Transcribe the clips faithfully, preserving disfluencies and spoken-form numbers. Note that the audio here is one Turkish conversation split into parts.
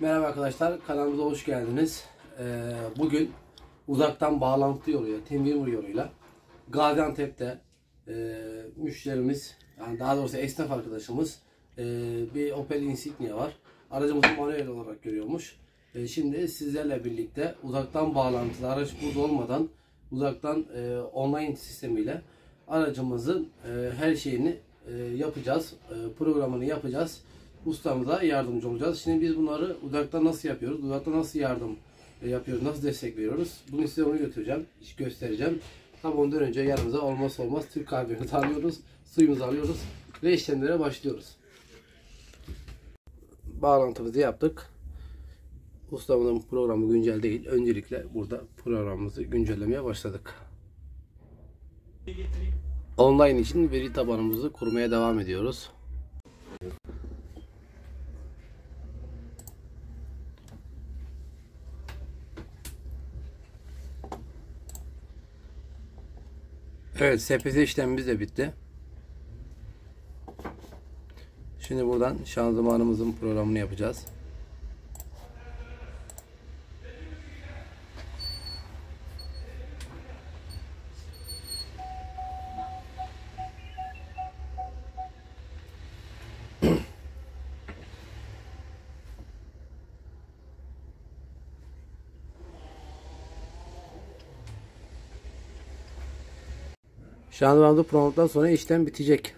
Merhaba arkadaşlar, kanalımıza hoş geldiniz. Ee, bugün uzaktan bağlantı yoluyla, T M V yoluyla Gaziantep'te e, müşterimiz, yani daha doğrusu esnaf arkadaşımız e, bir Opel Insignia var. Aracımızı manuel olarak görüyormuş. E, şimdi sizlerle birlikte uzaktan bağlantılı, araç burada olmadan uzaktan e, online sistemiyle aracımızın e, her şeyini e, yapacağız, e, programını yapacağız. Ustamıza yardımcı olacağız. Şimdi biz bunları uzaktan nasıl yapıyoruz? Uzaktan nasıl yardım yapıyoruz? Nasıl destek veriyoruz? Bunu size onu götüreceğim. Göstereceğim. Tam ondan önce yanımıza olmazsa olmaz Türk kahvemizi alıyoruz. Suyumuzu alıyoruz. Ve işlemlere başlıyoruz. Bağlantımızı yaptık. Ustamızın programı güncel değil. Öncelikle burada programımızı güncellemeye başladık. Online için veri tabanımızı kurmaya devam ediyoruz. Evet, S P S işlemimiz de bitti. Şimdi buradan şanzımanımızın programını yapacağız. Şanzımanımızı programladıktan sonra işlem bitecek.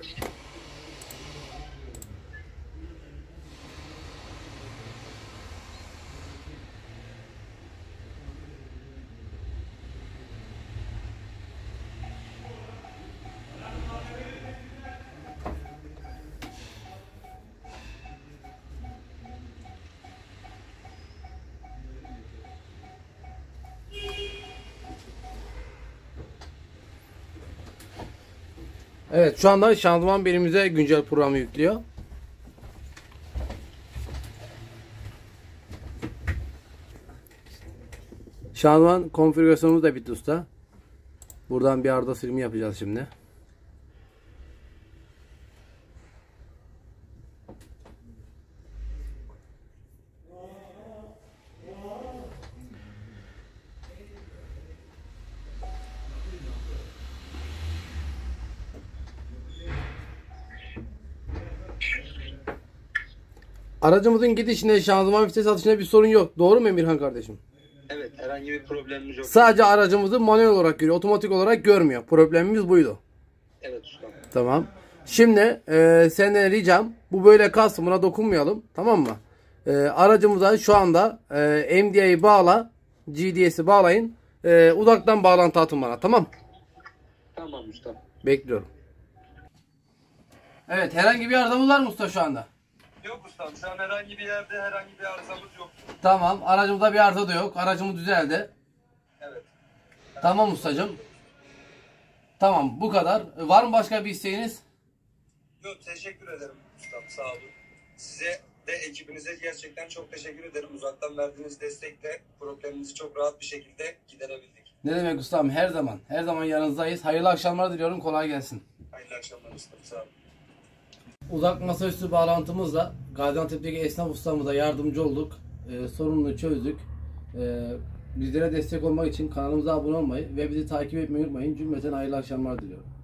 Evet, şu anda şanzıman birimize güncel programı yüklüyor. Şanzıman konfigürasyonumuz da bitti usta. Buradan bir arıza silimi yapacağız şimdi. Aracımızın gidişinde, şanzıman vites atışında bir sorun yok. Doğru mu Emirhan kardeşim? Evet, herhangi bir problemimiz yok. Sadece aracımızı manuel olarak görüyor. Otomatik olarak görmüyor. Problemimiz buydu. Evet ustam. Tamam. Şimdi e, senden ricam, bu böyle kalsın, buna dokunmayalım. Tamam mı? E, aracımıza şu anda e, M D A'yı bağla. G D S'yi bağlayın. E, uzaktan bağlantı atın bana. Tamam. Tamam ustam. Bekliyorum. Evet, herhangi bir arızamız var mı usta şu anda? Yok ustam, şu an herhangi bir yerde herhangi bir arızamız yok. Tamam, aracımızda bir arıza da yok. Aracımız düzeldi. Evet. Tamam ustacığım. Tamam, bu kadar. Var mı başka bir isteğiniz? Yok, teşekkür ederim ustam, sağ olun. Size ve ekibinize gerçekten çok teşekkür ederim. Uzaktan verdiğiniz destekle problemimizi çok rahat bir şekilde giderebildik. Ne demek ustam, her zaman. Her zaman yanınızdayız. Hayırlı akşamlar diliyorum, kolay gelsin. Hayırlı akşamlar ustam, sağ olun. Uzak masaüstü bağlantımızla Gaziantep'teki esnaf ustamıza yardımcı olduk. E, sorununu çözdük. E, bizlere destek olmak için kanalımıza abone olmayı ve bizi takip etmeyi unutmayın. Cümleten hayırlı akşamlar diliyorum.